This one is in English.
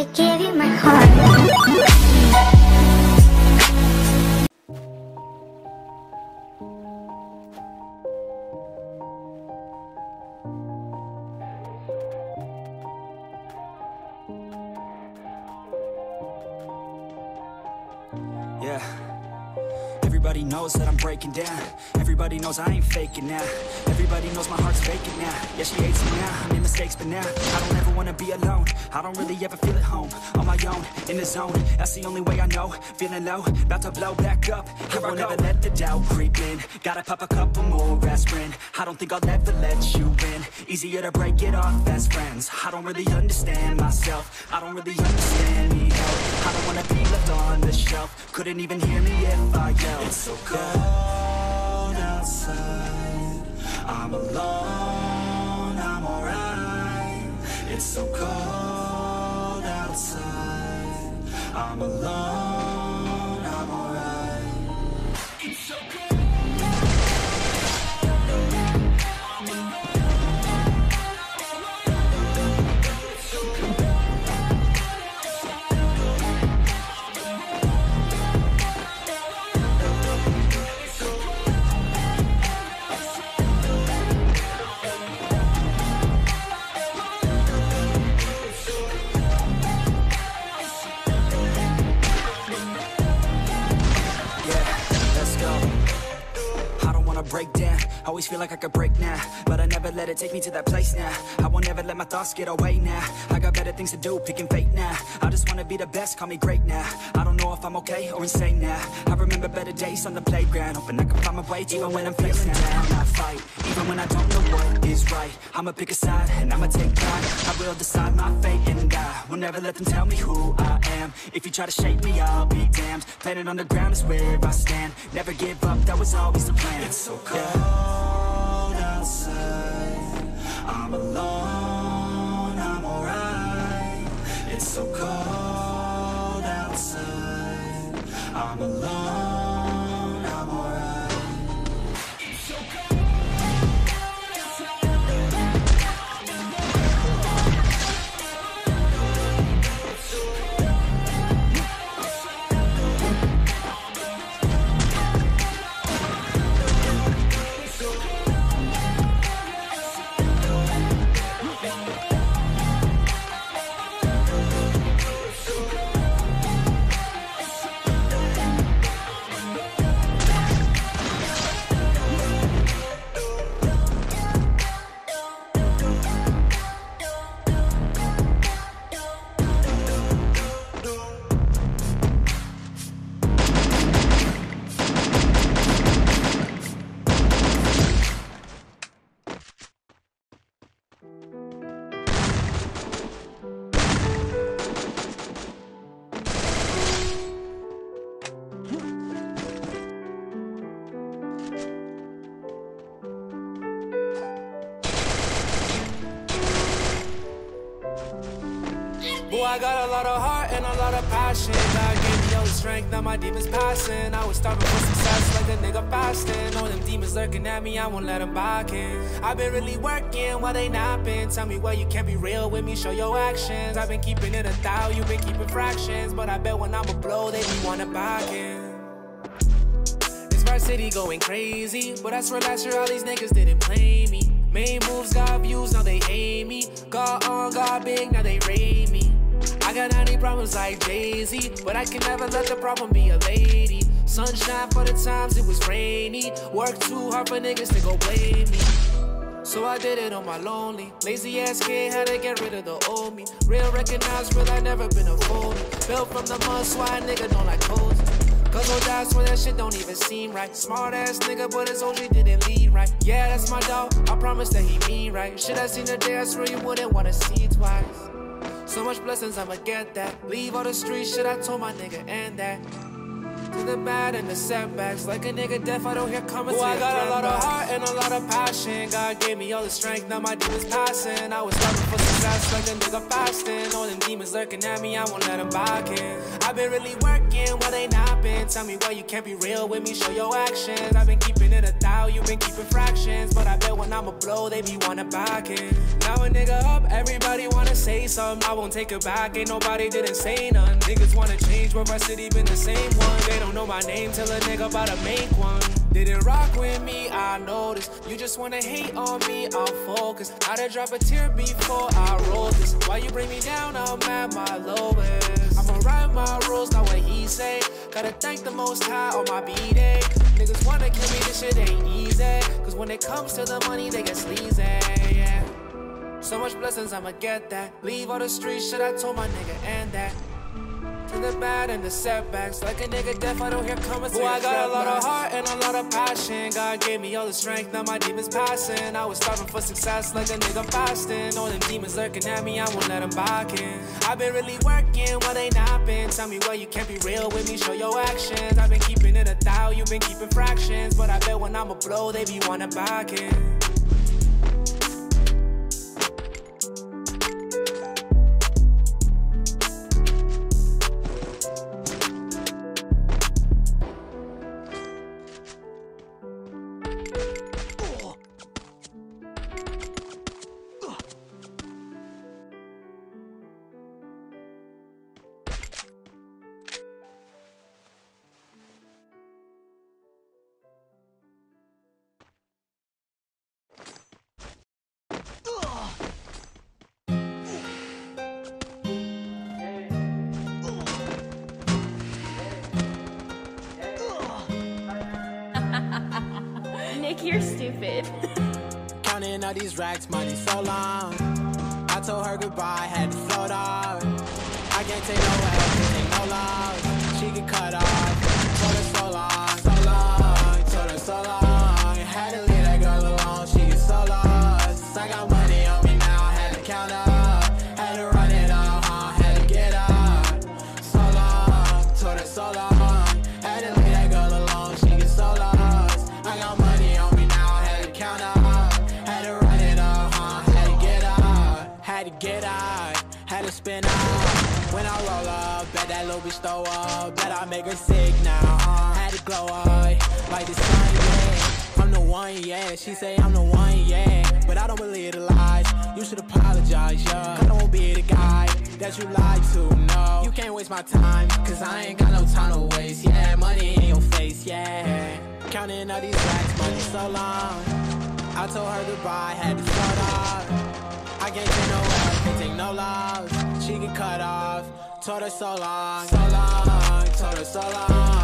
I gave you my heart. Yeah. Everybody knows that I'm breaking down. Everybody knows I ain't faking now. Everybody knows my heart's faking now. Yeah, she hates me now. I made mistakes, but now I don't ever wanna be alone. I don't really ever feel at home, on my own, in the zone. That's the only way I know. Feeling low, about to blow back up. Here I won't ever let the doubt creep in. Gotta pop a couple more aspirin. I don't think I'll ever let you win. Easier to break it off as friends. I don't really understand myself. I don't really understand me. I don't wanna be left on the shelf. Couldn't even hear me if I yelled. It's so cold outside. I'm alone. I'm alright. It's so cold. I'm alone, I'm alright. It's so good. Always feel like I could break now, but I never let it take me to that place now. I won't ever let my thoughts get away now. I got better things to do, picking fate now. I just wanna be the best, call me great now. I don't know if I'm okay or insane now. I remember better days on the playground, hoping I can find my way to even when I'm facing down. I fight, even when I don't know what is right. I'ma pick a side and I'ma take pride. I will decide my fate and I will never let them tell me who I am. If you try to shake me, I'll be damned. Planet on the ground is where I stand. Never give up, that was always the plan. It's so cold. Yeah. Outside. I'm alone, I'm alright. It's so cold outside. I'm alone. I got a lot of heart and a lot of passion. God gave me all the strength, now my demons passing. I was starving for success like a nigga fasting. All them demons lurking at me, I won't let them back in. I've been really working while they napping. Tell me why you can't be real with me, show your actions. I've been keeping it 1,000, you've been keeping fractions. But I bet when I'ma blow, they be wanna back in. This varsity going crazy, but I swear last year all these niggas didn't play me. Made moves, got views, now they hate me. Got on, got big, now they rate me. I got 90 problems like Daisy, but I can never let the problem be a lady. Sunshine for the times it was rainy. Work too hard for niggas to go blame me. So I did it on my lonely. Lazy ass kid had to get rid of the old me. Real recognized, real I never been a fool. Built from the mud, so I nigga don't like codes. Cause old dies when that shit don't even seem right. Smart ass nigga, but his old shit didn't lead right. Yeah, that's my dog, I promise that he mean right. Shit I seen today, I swear you wouldn't wanna see twice. So much blessings, I'ma get that. Leave all the street shit, I told my nigga, and that. through the bad and the setbacks. Like a nigga deaf, I don't hear coming. Ooh, I got a lot of heart and a lot of passion. God gave me all the strength, now my demons passing. I was struggling for success like a nigga fasting. All them demons lurking at me, I won't let them back in. I've been really working while they not been. Tell me why you can't be real with me, show your actions. I've been keeping it 1,000, you've been keeping fractions. But I bet when I'ma blow, they be wanna back in. Now a nigga up, everybody wanna say something. I won't take it back, ain't nobody didn't say none. Niggas wanna change, but my city been the same one. They don't know my name till a nigga about to make one. Didn't rock with me, I noticed. You just wanna hate on me, I'll focus. I done drop a tear before I roll this. Why you bring me down, I'm at my lowest. I'ma write my rules, not what he say. Gotta thank the most high on my B-day. Niggas wanna kill me, this shit ain't easy. Cause when it comes to the money, they get sleazy, yeah. So much blessings, I'ma get that. Leave all the street shit, I told my nigga, and that. To the bad and the setbacks. Like a nigga deaf, I don't hear coming. Ooh, I got a lot of heart and a lot of passion. God gave me all the strength, now my demons passing. I was starving for success like a nigga fasting. All them demons lurking at me, I won't let them back in. I've been really working while they not been. Tell me why you can't be real with me, show your actions. I've been keeping it 1,000, you've been keeping fractions. But I bet when I'ma blow, they be wanna back in. You're stupid. Counting all these racks, money so long. I told her goodbye, had to float off. I can't take no help, take no love. She get cut off. Told her so long, so long. Told her so long. Had to leave that girl alone, she get so lost. I got money on me now, had to count up. Had to run it all, had to get up. So long, told her so long. Had to leave that girl alone, she get so lost. I got money. Spin up. When I roll up, bet that little bitch throw up. Bet I make her sick now, had to glow up, like the sun, yeah. I'm the one, yeah, she say I'm the one, yeah. But I don't believe the lies, you should apologize, yeah. Cause I won't be the guy that you lied to, no. You can't waste my time, cause I ain't got no time to waste, yeah. Money in your face, yeah. Counting all these racks, money so long. I told her goodbye, had to start off. I can't take no help, can't take no loss. She get cut off, told her so long, so long, told her so long.